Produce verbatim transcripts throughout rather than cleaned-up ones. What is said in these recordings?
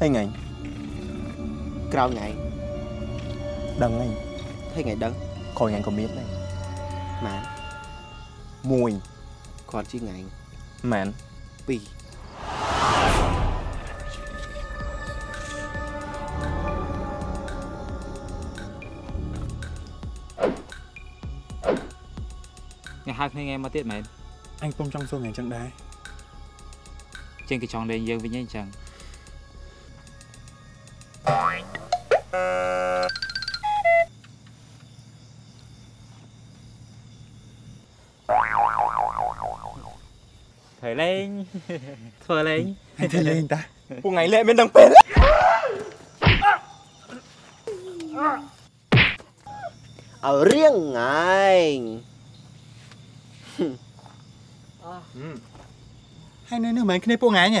Thấy ngày Crao ngày Đừng anh Thấy ngày đừng Còn ngày còn biết này Mán Mùi Còn chứ ngày Mán Bì Ngày hai ngày em mà tiết mày Anh không trong số ngày chẳng đấy Trên cái tròn đèn dương với nhanh chẳng Thời lên Thời lên Thời lên ta Một ngày lệ bên đằng bên Ở riêng ngài Hai nơi nữa mà anh khá nếp bộ ngái nhỉ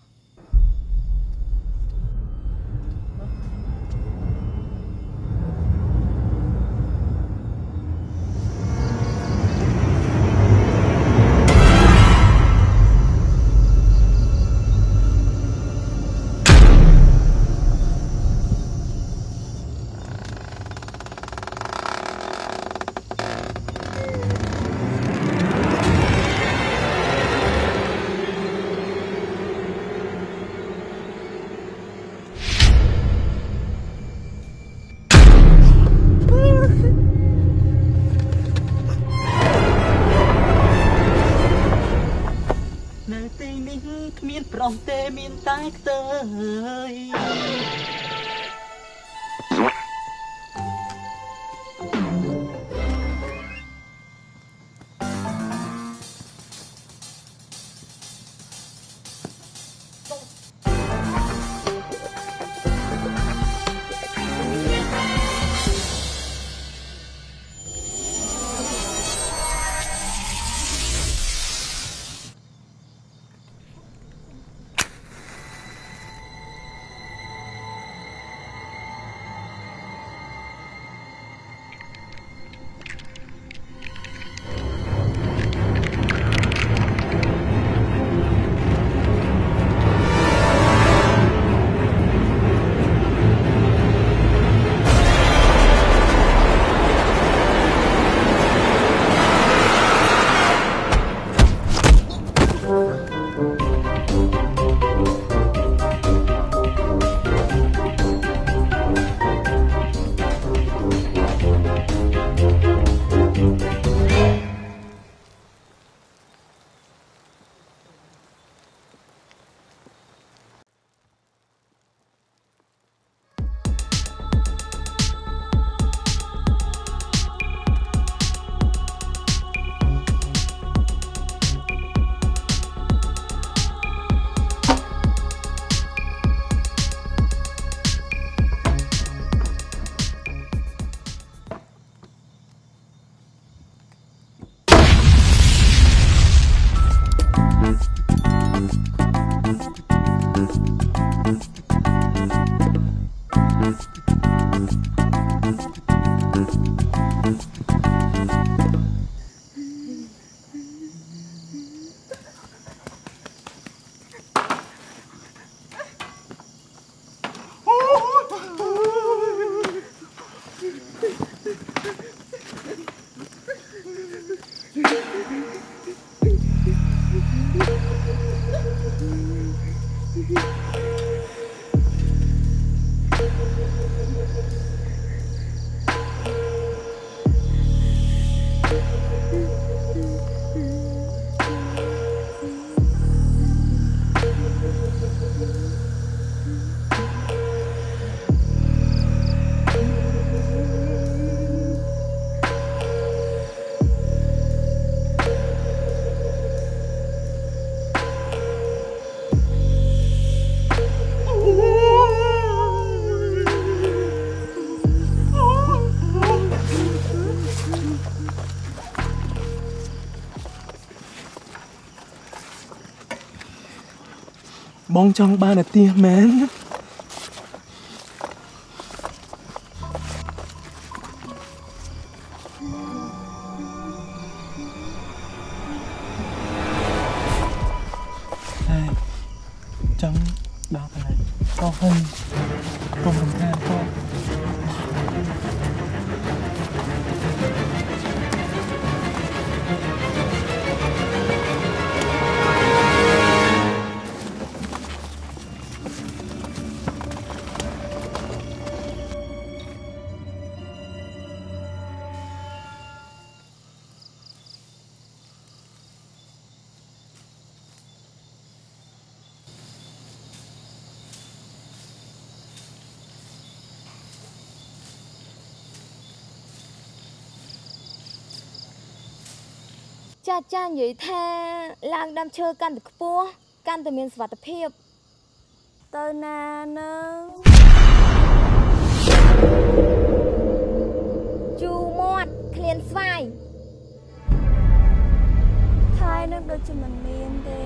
Ông tê miên tái tới បងចង់បានអាទិះមែនតែចង់ដល់កន្លែងក៏ហឹងកុំរំខានផងចាចានិយាយថាឡើងដើមឈើកាន់តែខ្ពស់កាន់តែមានសុវត្ថិភាពទៅណានៅជូមាត់ឃ្លានស្វាយថៃនឹងដូចជាមិនមានទេ